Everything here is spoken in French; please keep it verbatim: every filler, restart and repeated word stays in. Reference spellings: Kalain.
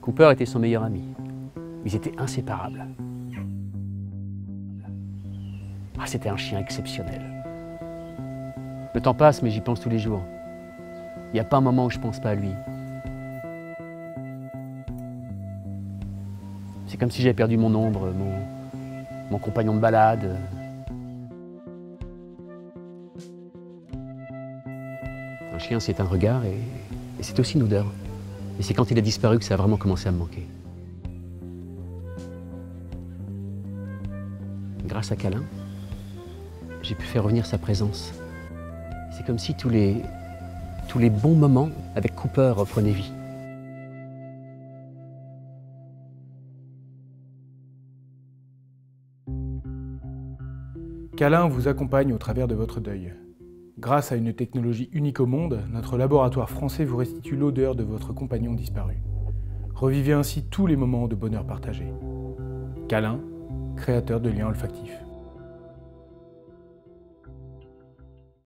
Cooper était son meilleur ami. Ils étaient inséparables. Ah, c'était un chien exceptionnel. Le temps passe, mais j'y pense tous les jours. Il n'y a pas un moment où je ne pense pas à lui. C'est comme si j'avais perdu mon ombre, mon, mon compagnon de balade. Un chien, c'est un regard et, et c'est aussi une odeur. Et c'est quand il a disparu que ça a vraiment commencé à me manquer. Grâce à Kalain, j'ai pu faire revenir sa présence. C'est comme si tous les, tous les bons moments avec Cooper reprenaient vie. Kalain vous accompagne au travers de votre deuil. Grâce à une technologie unique au monde, notre laboratoire français vous restitue l'odeur de votre compagnon disparu. Revivez ainsi tous les moments de bonheur partagé. Kalain, créateur de liens olfactifs.